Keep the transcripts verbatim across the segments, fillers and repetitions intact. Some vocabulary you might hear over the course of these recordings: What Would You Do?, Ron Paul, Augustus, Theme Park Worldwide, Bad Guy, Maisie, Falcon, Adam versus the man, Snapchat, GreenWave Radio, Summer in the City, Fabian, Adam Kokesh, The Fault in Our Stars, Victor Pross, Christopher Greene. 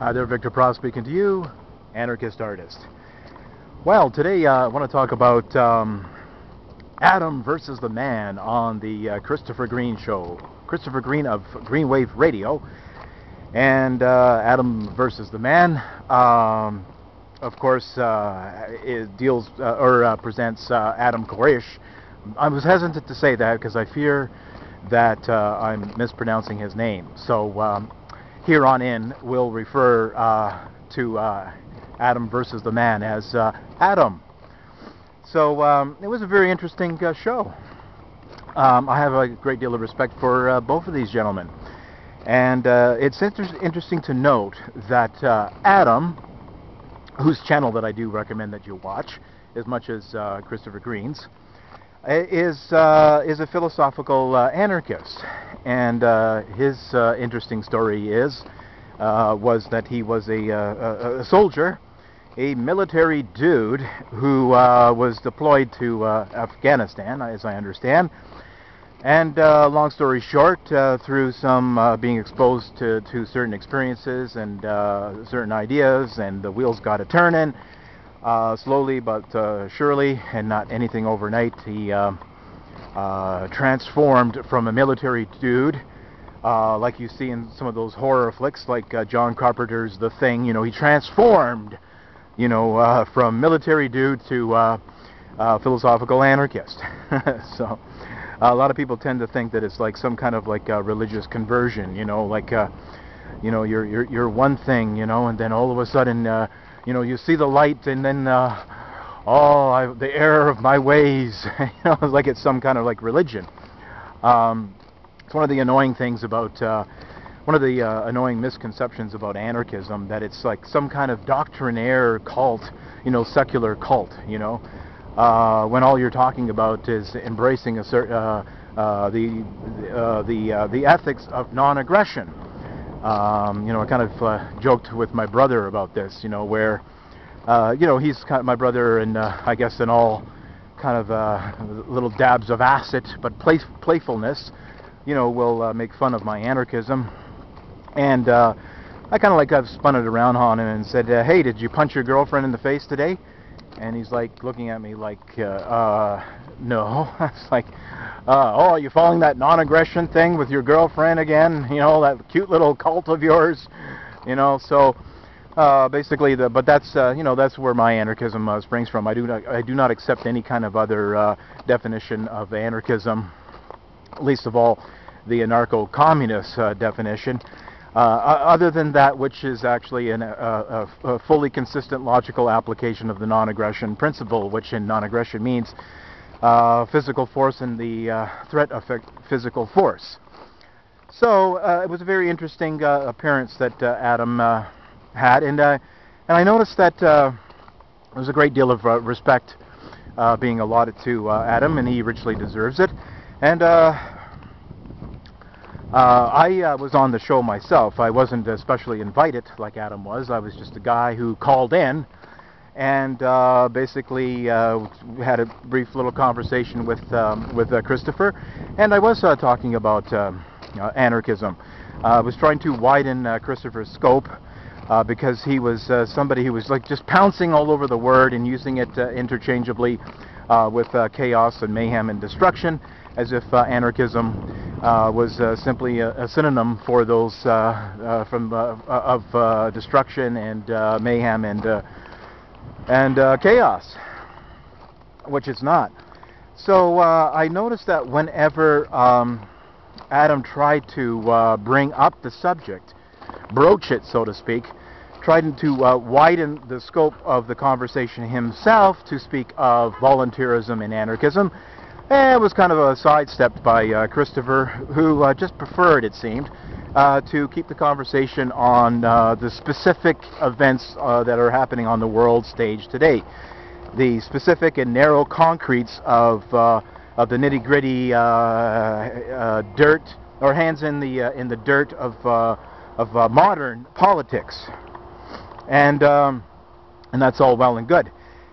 Hi there, Victor Pross speaking to you, anarchist artist. Well, today uh, I want to talk about um, Adam versus the man on the uh, Christopher Greene show. Christopher Greene of GreenWave Radio, and uh, Adam versus the man, um, of course, uh, it deals uh, or uh, presents uh, Adam Kokesh. I was hesitant to say that because I fear that uh, I'm mispronouncing his name. So. Um, Here on in, we'll refer uh, to uh, Adam versus the man as uh, Adam. So um, it was a very interesting uh, show. Um, I have a great deal of respect for uh, both of these gentlemen, and uh, it's inter interesting to note that uh, Adam, whose channel that I do recommend that you watch, as much as uh, Christopher Greene's, is uh, is a philosophical uh, anarchist. And uh, his uh, interesting story is uh, was that he was a, uh, a soldier, a military dude who uh, was deployed to uh, Afghanistan, as I understand. And uh, long story short, uh, through some uh, being exposed to, to certain experiences and uh, certain ideas, and the wheels got a turnin', uh, slowly but uh, surely, and not anything overnight, he uh, Uh, transformed from a military dude, uh, like you see in some of those horror flicks, like uh, John Carpenter's The Thing. You know, he transformed, you know, uh, from military dude to uh, uh, philosophical anarchist. So, a lot of people tend to think that it's like some kind of like a religious conversion. You know, like, uh, you know, you're you're you're one thing, you know, and then all of a sudden, uh, you know, you see the light, and then. Uh, Oh, I, the error of my ways. You know, it's like it's some kind of like religion. Um, it's one of the annoying things about, uh, one of the uh, annoying misconceptions about anarchism, that it's like some kind of doctrinaire cult, you know, secular cult, you know, uh, when all you're talking about is embracing a certain, uh, uh, the, uh, the, uh, the ethics of non-aggression. Um, you know, I kind of uh, joked with my brother about this, you know, where Uh, you know, he's kind of my brother, and uh, I guess in all kind of uh, little dabs of acid, but play playfulness, you know, will uh, make fun of my anarchism. And uh, I kind of like I've spun it around on him and said, uh, hey, did you punch your girlfriend in the face today? And he's like looking at me like, uh, uh, no. It's like, uh, oh, are you following that non-aggression thing with your girlfriend again? You know, that cute little cult of yours, you know, so... Uh, basically, the, but that's uh, you know, that's where my anarchism uh, springs from. I do not I do not accept any kind of other uh, definition of anarchism, least of all the anarcho-communist uh, definition. Uh, other than that, which is actually an, uh, a, a fully consistent logical application of the non-aggression principle, which in non-aggression means uh, physical force and the uh, threat of physical force. So uh, it was a very interesting uh, appearance that uh, Adam. Uh, had and uh, and I noticed that uh, there was a great deal of uh, respect uh, being allotted to uh, Adam, and he richly deserves it. And uh, uh, I uh, was on the show myself. I wasn't especially invited like Adam was. I was just a guy who called in and uh, basically uh, had a brief little conversation with um, with uh, Christopher, and I was uh, talking about um, uh, anarchism. Uh, I was trying to widen uh, Christopher's scope. Uh, because he was uh, somebody who was like just pouncing all over the word and using it uh, interchangeably uh, with uh, chaos and mayhem and destruction, as if uh, anarchism uh, was uh, simply a, a synonym for those uh, uh, from uh, of uh, destruction and uh, mayhem and uh, and uh, chaos, which it's not. So uh, I noticed that whenever um, Adam tried to uh, bring up the subject, broach it, so to speak, trying to uh, widen the scope of the conversation himself to speak of volunteerism and anarchism, eh, it was kind of a sidestepped by uh, Christopher, who uh, just preferred, it seemed, uh, to keep the conversation on uh, the specific events uh, that are happening on the world stage today, the specific and narrow concretes of uh, of the nitty-gritty uh, uh, dirt, or hands in the uh, in the dirt of. Uh, of uh, modern politics, and um, and that's all well and good.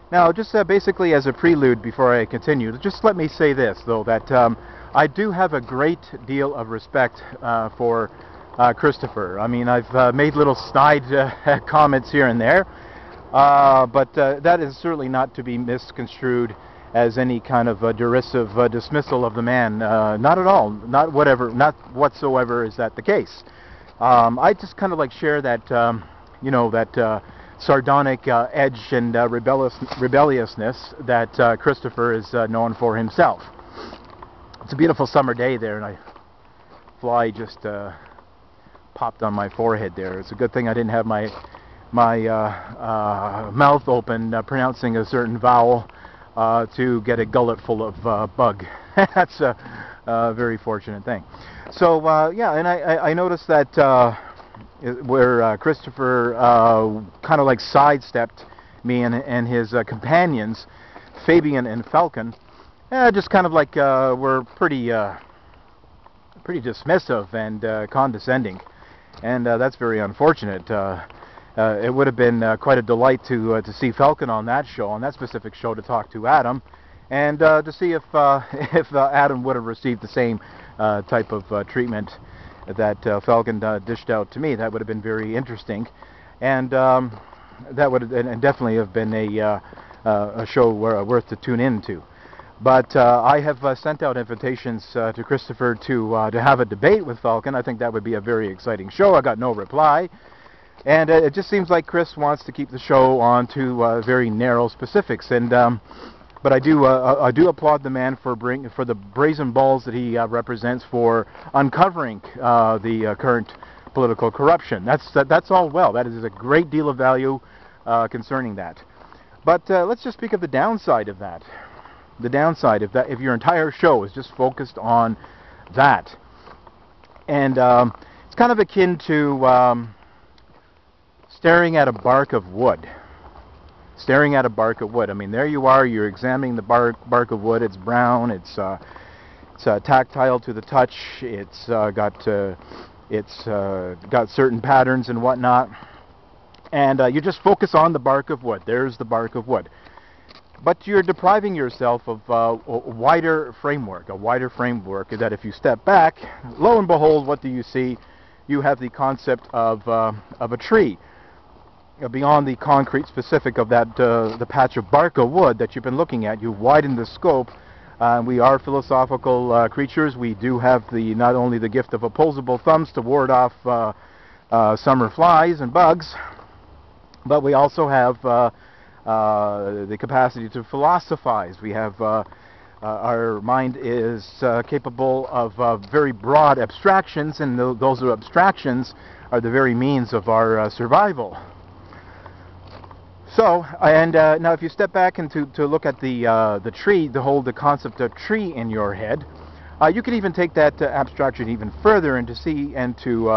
Now, just uh, basically as a prelude before I continue, just let me say this, though, that um, I do have a great deal of respect uh, for uh, Christopher. I mean, I've uh, made little snide uh, comments here and there, uh, but uh, that is certainly not to be misconstrued as any kind of uh, derisive uh, dismissal of the man. Uh, not at all. Not whatever. Not whatsoever is that the case. Um, I just kind of like share that, um, you know, that uh, sardonic uh, edge and uh, rebellious rebelliousness that uh, Christopher is uh, known for himself. It's a beautiful summer day there, and I fly just uh, popped on my forehead there. It's a good thing I didn't have my my uh, uh, mouth open uh, pronouncing a certain vowel uh, to get a gullet full of uh, bug. That's a, a very fortunate thing. So uh, yeah, and I, I, I noticed that uh, where uh, Christopher uh, kind of like sidestepped me and, and his uh, companions, Fabian and Falcon, eh, just kind of like uh, were pretty uh, pretty dismissive and uh, condescending, and uh, that's very unfortunate. Uh, uh, it would have been uh, quite a delight to uh, to see Falcon on that show, on that specific show, to talk to Adam, and uh, to see if uh, if uh, Adam would have received the same uh, type of uh, treatment that uh, Falcon uh, dished out to me. That would have been very interesting, and um, that would have, and definitely have been a uh, uh, a show worth to tune into. But uh, I have uh, sent out invitations uh, to Christopher to uh, to have a debate with Falcon. I think that would be a very exciting show. I got no reply, and uh, it just seems like Chris wants to keep the show on to uh, very narrow specifics. And um, but I do uh, I do applaud the man for bring for the brazen balls that he uh, represents for uncovering uh, the uh, current political corruption. That's that, that's all well. That is a great deal of value uh, concerning that. But uh, let's just speak of the downside of that. The downside, if that if your entire show is just focused on that, and um, it's kind of akin to um, staring at a bark of wood. Staring at a bark of wood. I mean, there you are. You're examining the bark bark of wood. It's brown. It's uh, it's uh, tactile to the touch. It's uh, got uh, it's uh, got certain patterns and whatnot. And uh, you just focus on the bark of wood. There's the bark of wood. But you're depriving yourself of uh, a wider framework, a wider framework that if you step back, lo and behold, what do you see? You have the concept of, uh, of a tree, uh, beyond the concrete specific of that uh, the patch of bark of wood that you've been looking at. You widen the scope. Uh, we are philosophical uh, creatures. We do have the not only the gift of opposable thumbs to ward off uh, uh, summer flies and bugs, but we also have Uh, Uh, the capacity to philosophize. We have, uh, uh, our mind is uh, capable of uh, very broad abstractions, and th those are abstractions are the very means of our uh, survival. So, and uh, now if you step back and to, to look at the, uh, the tree, to hold the concept of tree in your head, uh, you can even take that uh, abstraction even further and to see and to uh,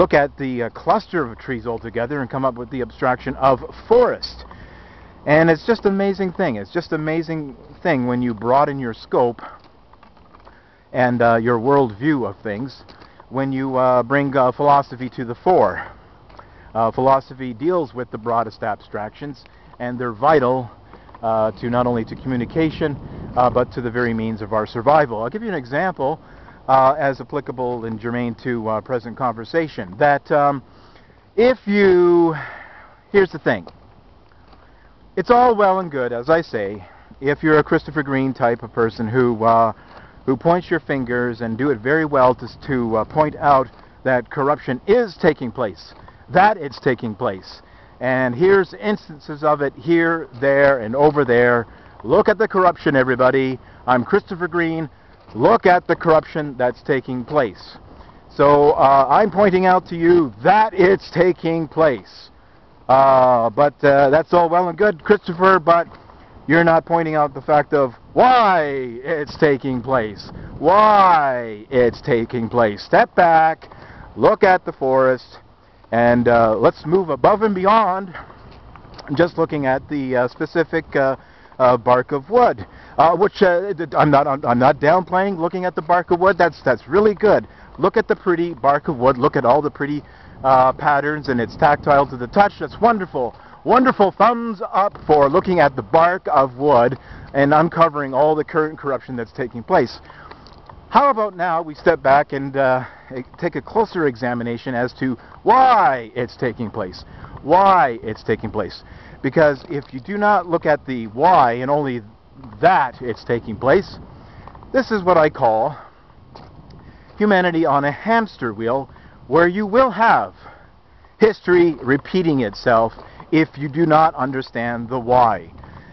look at the uh, cluster of trees altogether and come up with the abstraction of forest. And it's just an amazing thing. It's just an amazing thing when you broaden your scope and uh, your world view of things, when you uh, bring uh, philosophy to the fore. Uh, philosophy deals with the broadest abstractions, and they're vital uh, to not only to communication, uh, but to the very means of our survival. I'll give you an example uh, as applicable and germane to uh, present conversation. That um, if you... Here's the thing. It's all well and good, as I say, if you're a Christopher Greene type of person who uh, who points your fingers and do it very well to, to uh, point out that corruption is taking place, that it's taking place. And here's instances of it here, there, and over there. Look at the corruption, everybody. I'm Christopher Greene. Look at the corruption that's taking place. So uh, I'm pointing out to you that it's taking place. Uh, but uh, that's all well and good, Christopher, but you're not pointing out the fact of why it's taking place. Why it's taking place. Step back, look at the forest, and uh, let's move above and beyond just looking at the uh, specific uh, uh, bark of wood, uh, which uh, I'm not I'm not downplaying looking at the bark of wood. That's, that's really good. Look at the pretty bark of wood. Look at all the pretty Uh, patterns, and it's tactile to the touch. That's wonderful. Wonderful thumbs up for looking at the bark of wood and uncovering all the current corruption that's taking place. How about now we step back and uh, take a closer examination as to why it's taking place. Why it's taking place. Because if you do not look at the why and only that it's taking place, this is what I call humanity on a hamster wheel, where you will have history repeating itself if you do not understand the why.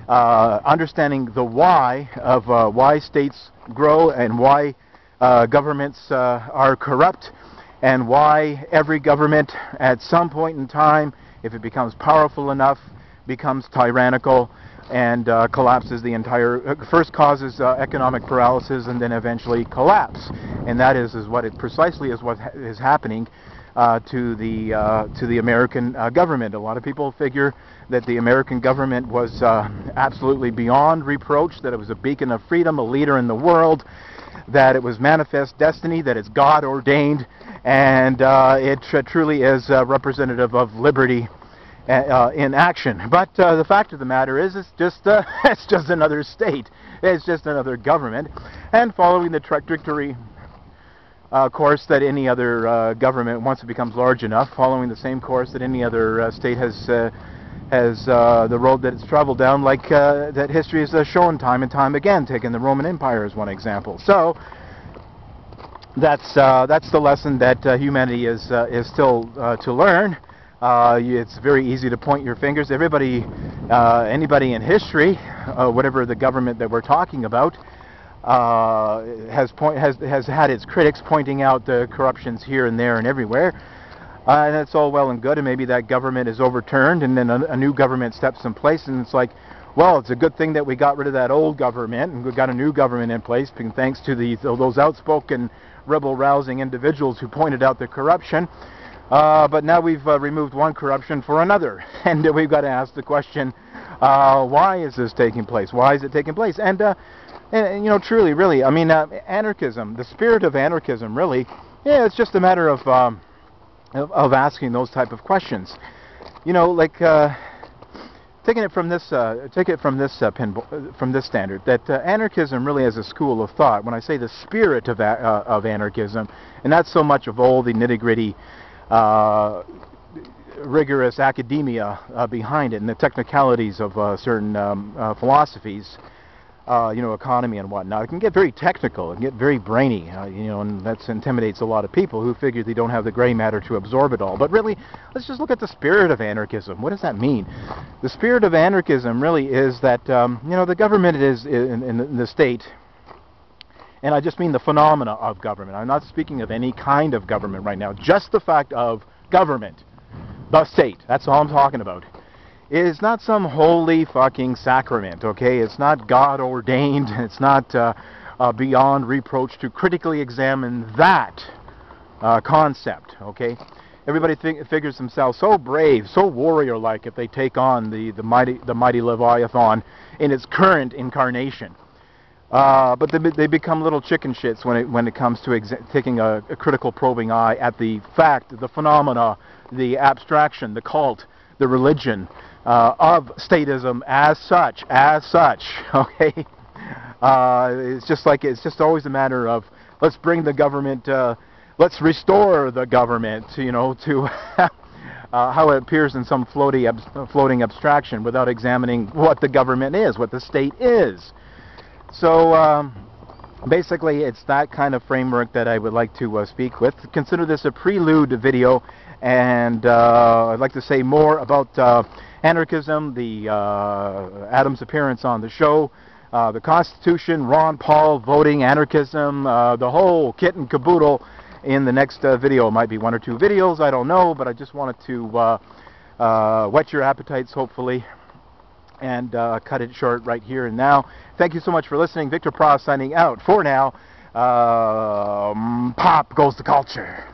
Uh, understanding the why of uh, why states grow and why uh, governments uh, are corrupt, and why every government at some point in time, if it becomes powerful enough, becomes tyrannical and uh, collapses the entire, uh, first causes uh, economic paralysis and then eventually collapse. And that is, is what it precisely is what ha is happening uh, to the uh, to the American uh, government. A lot of people figure that the American government was uh, absolutely beyond reproach, that it was a beacon of freedom, a leader in the world, that it was manifest destiny, that it's God ordained, and uh, it tr truly is uh, representative of liberty Uh, in action. But uh, the fact of the matter is, it's just uh, it's just another state. It's just another government, and following the trajectory, uh, course that any other uh, government, once it becomes large enough, following the same course that any other uh, state has uh, has uh, the road that it's traveled down, like uh, that history has uh, shown time and time again. Taking the Roman Empire as one example. So that's uh, that's the lesson that uh, humanity is uh, is still uh, to learn. Uh, it's very easy to point your fingers. Everybody, uh, anybody in history, uh, whatever the government that we're talking about, uh, has, point, has, has had its critics pointing out the corruptions here and there and everywhere. Uh, and that's all well and good, and maybe that government is overturned, and then a, a new government steps in place, and it's like, well, it's a good thing that we got rid of that old government, and we got a new government in place, and thanks to the, those outspoken, rebel-rousing individuals who pointed out the corruption. Uh, but now we've uh, removed one corruption for another, and uh, we've got to ask the question, uh, why is this taking place? Why is it taking place? And, uh, and, and you know, truly, really, I mean, uh, anarchism, the spirit of anarchism, really, yeah, it's just a matter of, um, of, of asking those type of questions. You know, like, uh, taking it from this, uh, take it from this, uh, pin from this standard, that uh, anarchism really is a school of thought. When I say the spirit of, a uh, of anarchism, and not so much of all the nitty-gritty, Uh, rigorous academia uh, behind it, and the technicalities of uh, certain um, uh, philosophies, uh, you know, economy and whatnot. It can get very technical, it can get very brainy, uh, you know, and that intimidates a lot of people who figure they don't have the gray matter to absorb it all. But really, let's just look at the spirit of anarchism. What does that mean? The spirit of anarchism really is that, um, you know, the government is in, in the state. And I just mean the phenomena of government. I'm not speaking of any kind of government right now. Just the fact of government, the state, that's all I'm talking about. It is not some holy fucking sacrament, okay? It's not God ordained. It's not uh, uh, beyond reproach to critically examine that uh, concept, okay? Everybody think, figures themselves so brave, so warrior-like if they take on the, the, mighty, the mighty Leviathan in its current incarnation. Uh, but they, they become little chicken shits when it, when it comes to exa taking a, a critical probing eye at the fact, the phenomena, the abstraction, the cult, the religion uh, of statism as such, as such, okay? Uh, it's just like, it's just always a matter of, let's bring the government, uh, let's restore the government, you know, to uh, how it appears in some floaty ab floating abstraction without examining what the government is, what the state is. So um, basically, it's that kind of framework that I would like to uh, speak with. Consider this a prelude video, and uh, I'd like to say more about uh, anarchism, the uh, Adam's appearance on the show, uh, the Constitution, Ron Paul voting, anarchism, uh, the whole kit and caboodle in the next uh, video. It might be one or two videos, I don't know, but I just wanted to uh, uh, whet your appetites, hopefully, and uh, cut it short right here and now. Thank you so much for listening. Victor Pross signing out for now. Um, pop goes the culture.